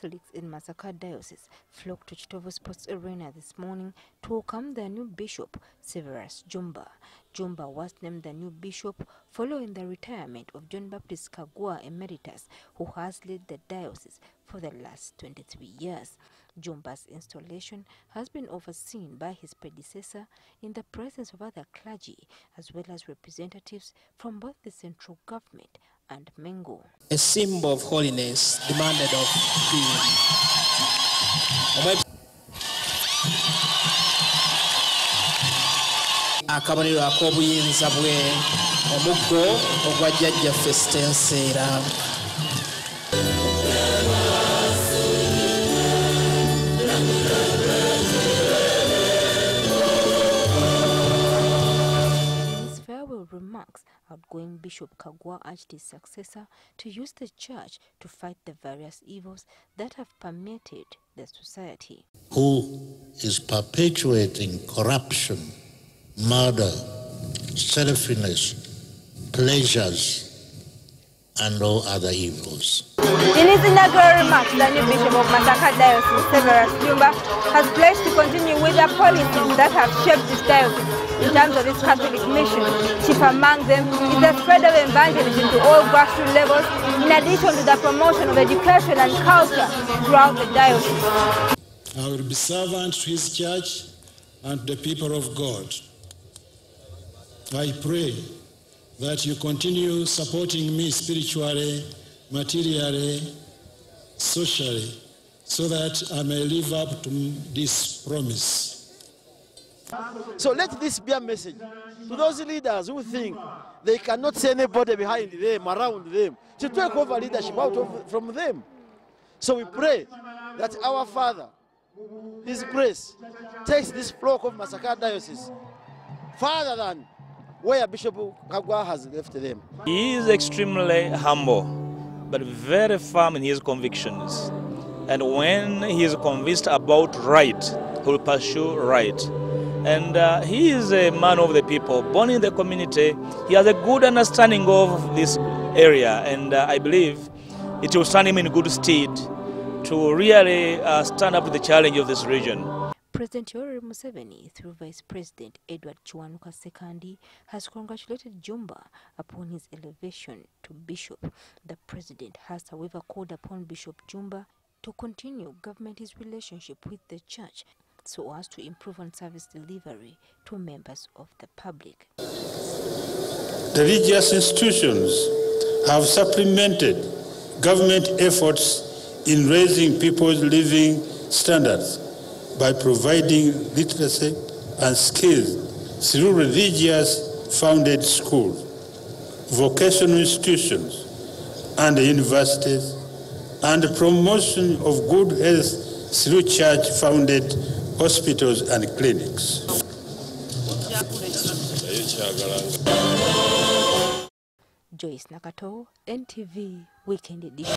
Catholics in Masaka Diocese flocked to Chitovo Sports Arena this morning to welcome their new bishop, Serverus Jjumba. Jjumba was named the new bishop following the retirement of John Baptist Kaggwa Emeritus, who has led the diocese for the last 23 years. Jjumba's installation has been overseen by his predecessor in the presence of other clergy, as well as representatives from both the central government and Mengo. A symbol of holiness demanded of the akabaliro akobuyinza bwe omuggo ogwajjajja fesistenseera. Remarks, outgoing Bishop Kaggwa urged his successor to use the church to fight the various evils that have permeated the society. Who is perpetuating corruption, murder, selfishness, pleasures, and all other evils. In his inaugural remarks, the new bishop of Masaka Diocese, Serverus Jjumba, has pledged to continue with the policies that have shaped this diocese in terms of its Catholic mission. Chief among them is the spread of evangelism to all grassroots levels, in addition to the promotion of education and culture throughout the diocese. I will be servant to his church and the people of God. I pray that you continue supporting me spiritually, materially, socially, so that I may live up to this promise. So let this be a message to those leaders who think they cannot see anybody behind them, around them, to take over leadership from them. So we pray that our Father, His grace, takes this flock of Masaka Diocese farther than where Bishop Kaggwa has left them. He is extremely humble, but very firm in his convictions. And when he is convinced about right, he will pursue right. And he is a man of the people, born in the community. He has a good understanding of this area, and I believe it will stand him in good stead to really stand up to the challenge of this region. President Yoweri Museveni, through Vice President Edward Chwanuka Sekandi, has congratulated Jjumba upon his elevation to bishop. The president has, however, called upon Bishop Jjumba to continue government's relationship with the church so as to improve on service delivery to members of the public. Religious institutions have supplemented government efforts in raising people's living standards by providing literacy and skills through religious-founded schools, vocational institutions, and universities, and the promotion of good health through church-founded hospitals and clinics. Joyce Nakato, NTV, Weekend Edition.